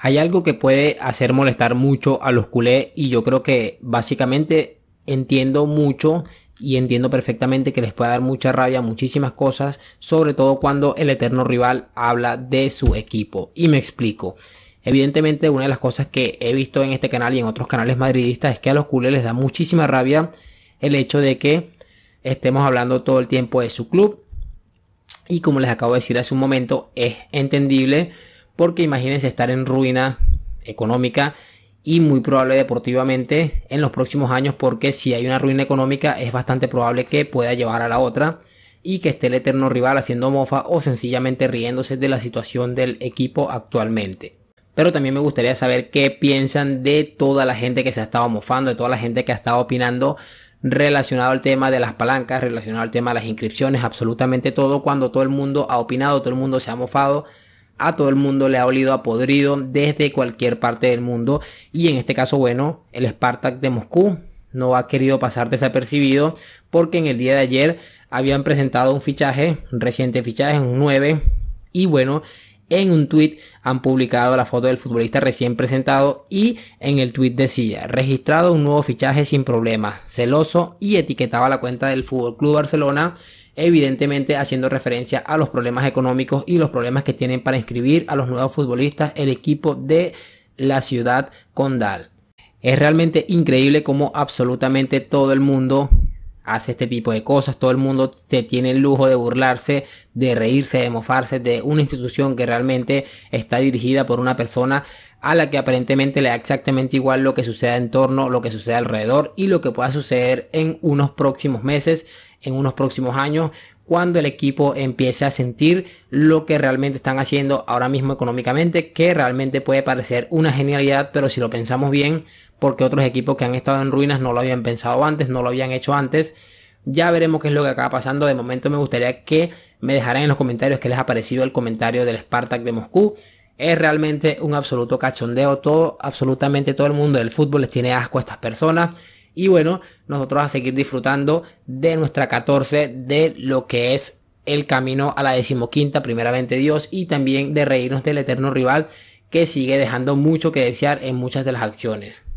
Hay algo que puede hacer molestar mucho a los culés y yo creo que básicamente entiendo mucho y entiendo perfectamente que les puede dar mucha rabia muchísimas cosas, sobre todo cuando el eterno rival habla de su equipo. Y me explico. Evidentemente una de las cosas que he visto en este canal y en otros canales madridistas es que a los culés les da muchísima rabia el hecho de que estemos hablando todo el tiempo de su club. Y como les acabo de decir hace un momento, es entendible porque imagínense estar en ruina económica y muy probable deportivamente en los próximos años, porque si hay una ruina económica es bastante probable que pueda llevar a la otra y que esté el eterno rival haciendo mofa o sencillamente riéndose de la situación del equipo actualmente. Pero también me gustaría saber qué piensan de toda la gente que se ha estado mofando, de toda la gente que ha estado opinando relacionado al tema de las palancas, relacionado al tema de las inscripciones, absolutamente todo. Cuando todo el mundo ha opinado, todo el mundo se ha mofado, a todo el mundo le ha olido a podrido desde cualquier parte del mundo. Y en este caso, bueno, el Spartak de Moscú no ha querido pasar desapercibido, porque en el día de ayer habían presentado un fichaje, un reciente fichaje, un 9. Y bueno, en un tweet han publicado la foto del futbolista recién presentado y en el tweet decía: registrado un nuevo fichaje sin problemas, celoso, y etiquetaba la cuenta del FC Barcelona, evidentemente haciendo referencia a los problemas económicos y los problemas que tienen para inscribir a los nuevos futbolistas el equipo de la ciudad condal. Es realmente increíble cómo absolutamente todo el mundo hace este tipo de cosas. Todo el mundo se tiene el lujo de burlarse, de reírse, de mofarse de una institución que realmente está dirigida por una persona a la que aparentemente le da exactamente igual lo que suceda en torno, lo que suceda alrededor y lo que pueda suceder en unos próximos meses, en unos próximos años, cuando el equipo empiece a sentir lo que realmente están haciendo ahora mismo económicamente, que realmente puede parecer una genialidad, pero si lo pensamos bien, porque otros equipos que han estado en ruinas no lo habían pensado antes, no lo habían hecho antes. Ya veremos qué es lo que acaba pasando. De momento me gustaría que me dejaran en los comentarios qué les ha parecido el comentario del Spartak de Moscú. Es realmente un absoluto cachondeo todo, absolutamente todo el mundo del fútbol les tiene asco a estas personas. Y bueno, nosotros a seguir disfrutando de nuestra 14, de lo que es el camino a la 15ª, primeramente Dios, y también de reírnos del eterno rival que sigue dejando mucho que desear en muchas de las acciones.